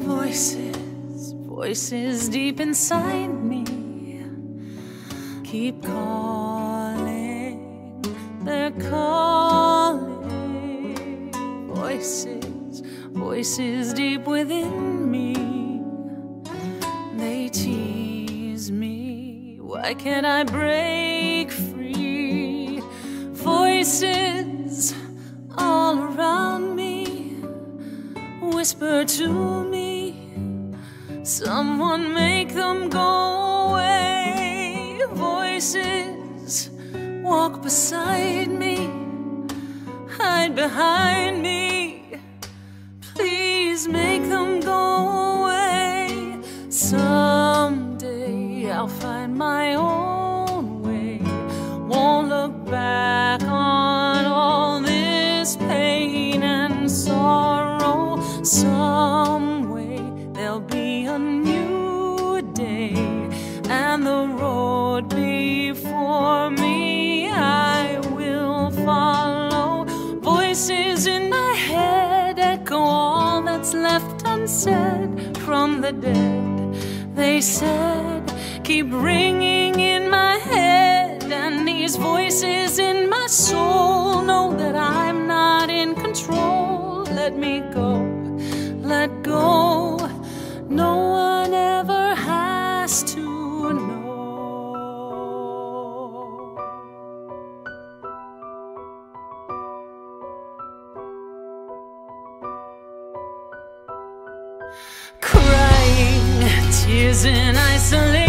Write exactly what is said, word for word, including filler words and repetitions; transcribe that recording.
Voices, voices deep inside me keep calling, they're calling. Voices, voices deep within me, they tease me. Why can't I break free? Voices all around me whisper to me, someone make them go away. Voices walk beside me, hide behind me, please make them go away. Someday I'll find my own way, won't look back on all this pain and sorrow. Some way there'll be a new day, and the road before me I will follow. Voices in my head echo all that's left unsaid from the dead. They said, keep ringing in my head, and these voices in my soul know that I'm not in control. Let me go, let go. No one ever has to know. Crying tears in isolation,